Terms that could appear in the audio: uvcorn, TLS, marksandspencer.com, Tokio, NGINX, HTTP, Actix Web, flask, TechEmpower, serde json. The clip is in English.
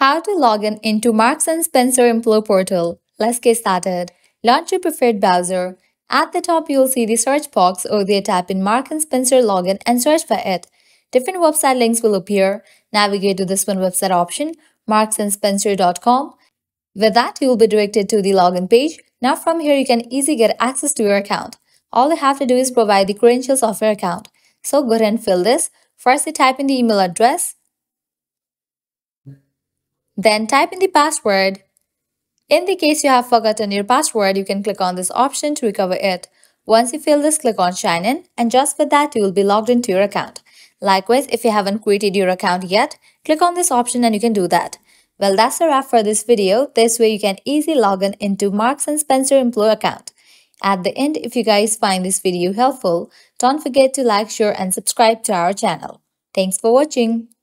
How to log in into Marks & Spencer Employee Portal. Let's get started. Launch your preferred browser. At the top, you'll see the search box. Over there, type in Marks & Spencer login and search for it. Different website links will appear. Navigate to this one website option, marksandspencer.com. With that, you'll be directed to the login page. Now from here, you can easily get access to your account. All you have to do is provide the credentials of your account. So go ahead and fill this. Firstly, type in the email address. Then type in the password. In the case you have forgotten your password, you can click on this option to recover it. Once you fill this, click on Sign In, and just with that, you will be logged into your account. Likewise, if you haven't created your account yet, click on this option and you can do that. Well, that's a wrap for this video. This way, you can easily log in into Marks & Spencer employee account. At the end, if you guys find this video helpful, don't forget to like, share, and subscribe to our channel. Thanks for watching.